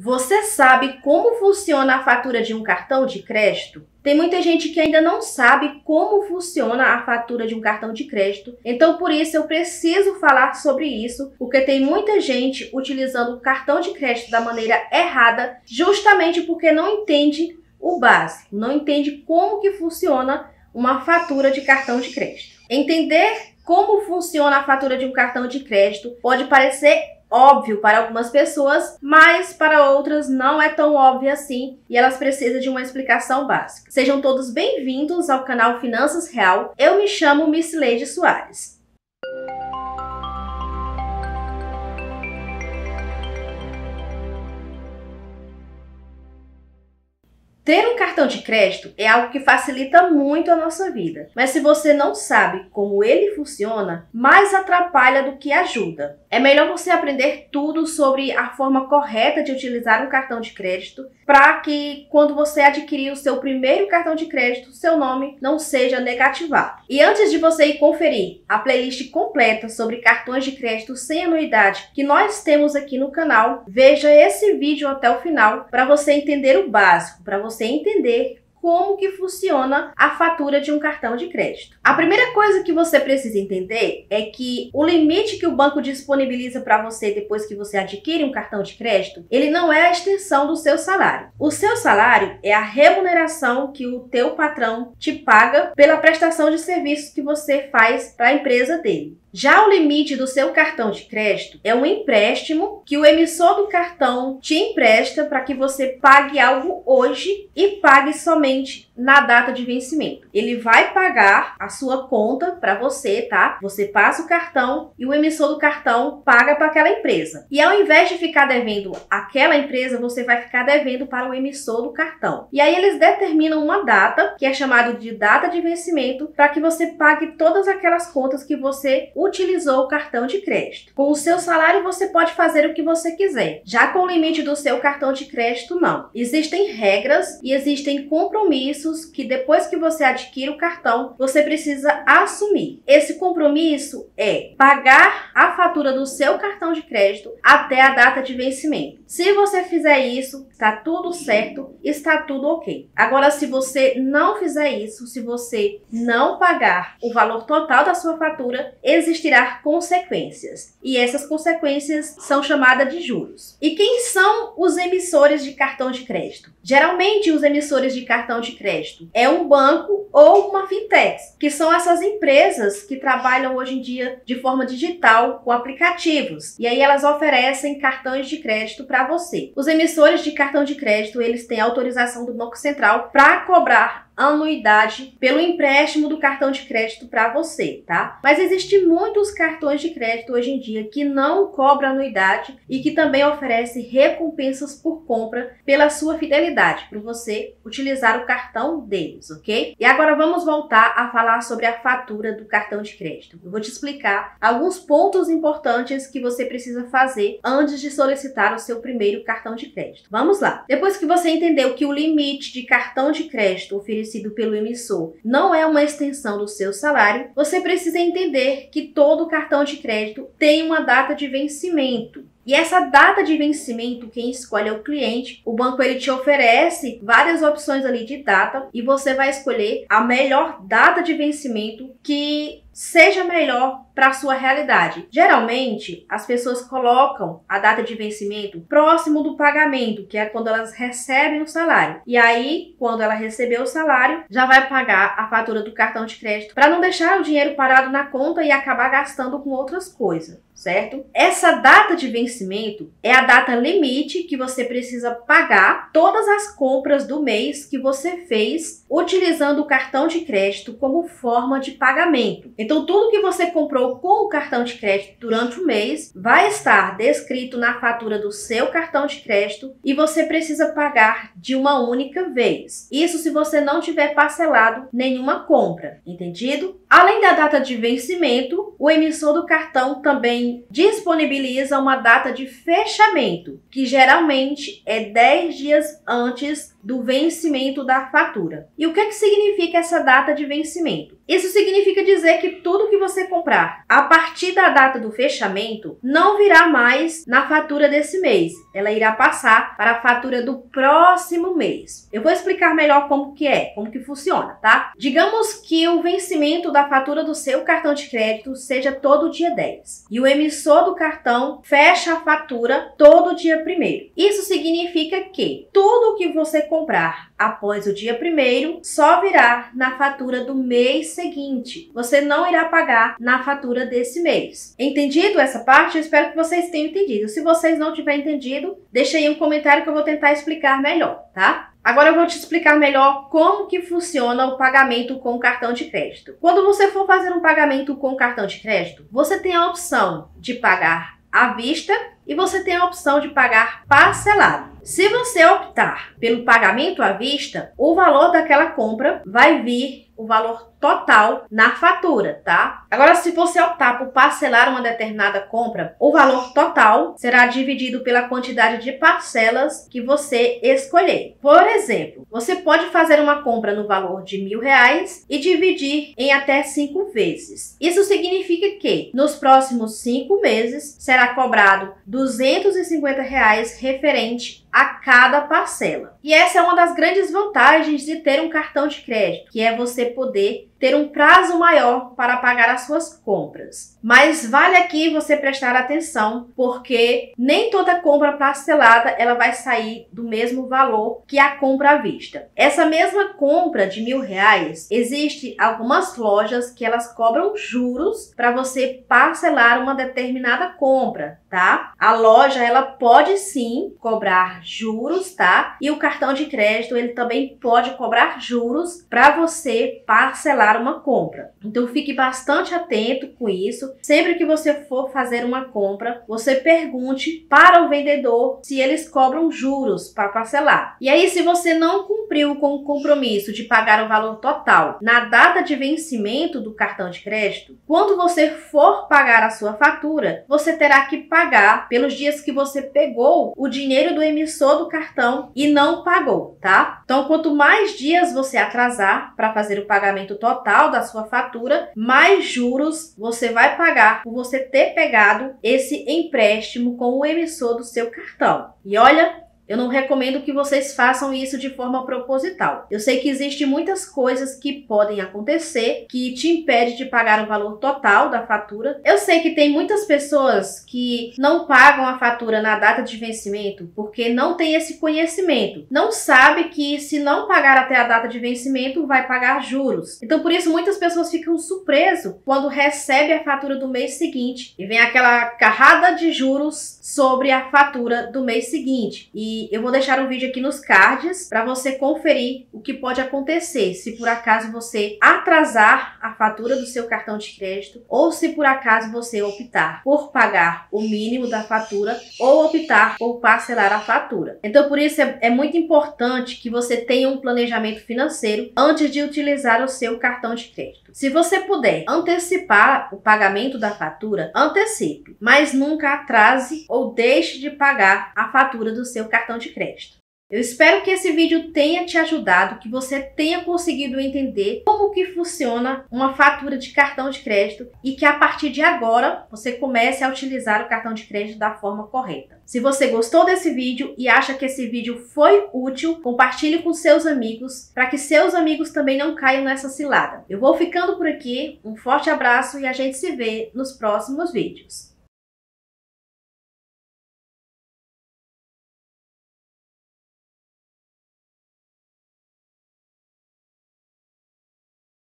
Você sabe como funciona a fatura de um cartão de crédito? Tem muita gente que ainda não sabe como funciona a fatura de um cartão de crédito, então por isso eu preciso falar sobre isso, porque tem muita gente utilizando o cartão de crédito da maneira errada, justamente porque não entende o básico, não entende como que funciona uma fatura de cartão de crédito. Entender como funciona a fatura de um cartão de crédito pode parecer óbvio para algumas pessoas, mas para outras não é tão óbvio assim e elas precisam de uma explicação básica. Sejam todos bem-vindos ao canal Finanças Real. Eu me chamo Miss Leide Soares. Ter um cartão de crédito é algo que facilita muito a nossa vida, mas se você não sabe como ele funciona, mais atrapalha do que ajuda. É melhor você aprender tudo sobre a forma correta de utilizar um cartão de crédito, para que quando você adquirir o seu primeiro cartão de crédito, seu nome não seja negativado. E antes de você ir conferir a playlist completa sobre cartões de crédito sem anuidade que nós temos aqui no canal, veja esse vídeo até o final para você entender o básico, para você entender como que funciona a fatura de um cartão de crédito. A primeira coisa que você precisa entender é que o limite que o banco disponibiliza para você depois que você adquire um cartão de crédito, ele não é a extensão do seu salário. O seu salário é a remuneração que o teu patrão te paga pela prestação de serviços que você faz para a empresa dele. Já o limite do seu cartão de crédito é um empréstimo que o emissor do cartão te empresta para que você pague algo hoje e pague somente na data de vencimento. Ele vai pagar a sua conta para você, tá? Você passa o cartão e o emissor do cartão paga para aquela empresa. E ao invés de ficar devendo àquela empresa, você vai ficar devendo para o emissor do cartão. E aí eles determinam uma data, que é chamada de data de vencimento, para que você pague todas aquelas contas que você utilizou o cartão de crédito. Com o seu salário você pode fazer o que você quiser, já com o limite do seu cartão de crédito não. Existem regras e existem compromissos que depois que você adquire o cartão, você precisa assumir. Esse compromisso é pagar a fatura do seu cartão de crédito até a data de vencimento. Se você fizer isso, está tudo certo, está tudo ok. Agora, se você não fizer isso, se você não pagar o valor total da sua fatura, existirá consequências, e essas consequências são chamadas de juros. E quem são os emissores de cartão de crédito? Geralmente os emissores de cartão de crédito é um banco ou uma fintech, que são essas empresas que trabalham hoje em dia de forma digital com aplicativos, e aí elas oferecem cartões de crédito para você. Os emissores de cartão de crédito, eles têm autorização do Banco Central para cobrar anuidade pelo empréstimo do cartão de crédito para você, tá? Mas existem muitos cartões de crédito hoje em dia que não cobram anuidade e que também oferecem recompensas por compra pela sua fidelidade, para você utilizar o cartão deles, ok? E agora vamos voltar a falar sobre a fatura do cartão de crédito. Eu vou te explicar alguns pontos importantes que você precisa fazer antes de solicitar o seu primeiro cartão de crédito. Vamos lá! Depois que você entendeu que o limite de cartão de crédito oferecido pelo emissor não é uma extensão do seu salário, você precisa entender que todo cartão de crédito tem uma data de vencimento. E essa data de vencimento, quem escolhe é o cliente. O banco ele te oferece várias opções ali de data e você vai escolher a melhor data de vencimento que seja melhor para a sua realidade. Geralmente, as pessoas colocam a data de vencimento próximo do pagamento, que é quando elas recebem o salário. E aí, quando ela receber o salário, já vai pagar a fatura do cartão de crédito para não deixar o dinheiro parado na conta e acabar gastando com outras coisas, certo? Essa data de vencimento é a data limite que você precisa pagar todas as compras do mês que você fez utilizando o cartão de crédito como forma de pagamento. Então, tudo que você comprou com o cartão de crédito durante o mês vai estar descrito na fatura do seu cartão de crédito e você precisa pagar de uma única vez. Isso se você não tiver parcelado nenhuma compra, entendido? Além da data de vencimento, o emissor do cartão também lei disponibiliza uma data de fechamento, que geralmente é 10 dias antes do vencimento da fatura. E o que significa essa data de vencimento? Isso significa dizer que tudo que você comprar a partir da data do fechamento não virá mais na fatura desse mês. Ela irá passar para a fatura do próximo mês. Eu vou explicar melhor como que funciona, tá? Digamos que o vencimento da fatura do seu cartão de crédito seja todo dia 10. E o emissor do cartão fecha a fatura todo dia 1º. Isso significa que tudo que você comprar após o dia 1º só virá na fatura do mês seguinte. Você não irá pagar na fatura desse mês. Entendido essa parte? Eu espero que vocês tenham entendido. Se vocês não tiverem entendido, deixa aí um comentário que eu vou tentar explicar melhor, tá? Agora eu vou te explicar melhor como que funciona o pagamento com cartão de crédito. Quando você for fazer um pagamento com cartão de crédito, você tem a opção de pagar à vista e você tem a opção de pagar parcelado. Se você optar pelo pagamento à vista, o valor daquela compra vai vir o valor total na fatura, tá? Agora, se você optar por parcelar uma determinada compra, o valor total será dividido pela quantidade de parcelas que você escolher. Por exemplo, você pode fazer uma compra no valor de R$1.000 e dividir em até 5 vezes. Isso significa que, nos próximos 5 meses, será cobrado R$250 referente a cada parcela. E essa é uma das grandes vantagens de ter um cartão de crédito, que é você poder ter um prazo maior para pagar as suas compras. Mas vale aqui você prestar atenção, porque nem toda compra parcelada ela vai sair do mesmo valor que a compra à vista. Essa mesma compra de R$1.000, existe algumas lojas que elas cobram juros para você parcelar uma determinada compra, tá? A loja ela pode sim cobrar juros, tá? E o cartão de crédito ele também pode cobrar juros para você parcelar uma compra. Então fique bastante atento com isso. Sempre que você for fazer uma compra, você pergunte para o vendedor se eles cobram juros para parcelar. E aí, se você não cumpriu com o compromisso de pagar o valor total na data de vencimento do cartão de crédito, quando você for pagar a sua fatura, você terá que pagar pelos dias que você pegou o dinheiro do emissor do cartão e não pagou, tá? Então, quanto mais dias você atrasar para fazer o pagamento total da sua fatura, mais juros você vai pagar por você ter pegado esse empréstimo com o emissor do seu cartão. E olha, eu não recomendo que vocês façam isso de forma proposital. Eu sei que existem muitas coisas que podem acontecer que te impede de pagar o valor total da fatura. Eu sei que tem muitas pessoas que não pagam a fatura na data de vencimento porque não tem esse conhecimento. Não sabe que se não pagar até a data de vencimento, vai pagar juros. Então, por isso, muitas pessoas ficam surpresas quando recebem a fatura do mês seguinte e vem aquela carrada de juros sobre a fatura do mês seguinte. E eu vou deixar um vídeo aqui nos cards para você conferir o que pode acontecer se por acaso você atrasar a fatura do seu cartão de crédito, ou se por acaso você optar por pagar o mínimo da fatura ou optar por parcelar a fatura. Então, por isso é muito importante que você tenha um planejamento financeiro antes de utilizar o seu cartão de crédito. Se você puder antecipar o pagamento da fatura, antecipe, mas nunca atrase ou deixe de pagar a fatura do seu cartão de crédito. Eu espero que esse vídeo tenha te ajudado, que você tenha conseguido entender como que funciona uma fatura de cartão de crédito e que a partir de agora você comece a utilizar o cartão de crédito da forma correta. Se você gostou desse vídeo e acha que esse vídeo foi útil, compartilhe com seus amigos para que seus amigos também não caiam nessa cilada. Eu vou ficando por aqui, um forte abraço e a gente se vê nos próximos vídeos.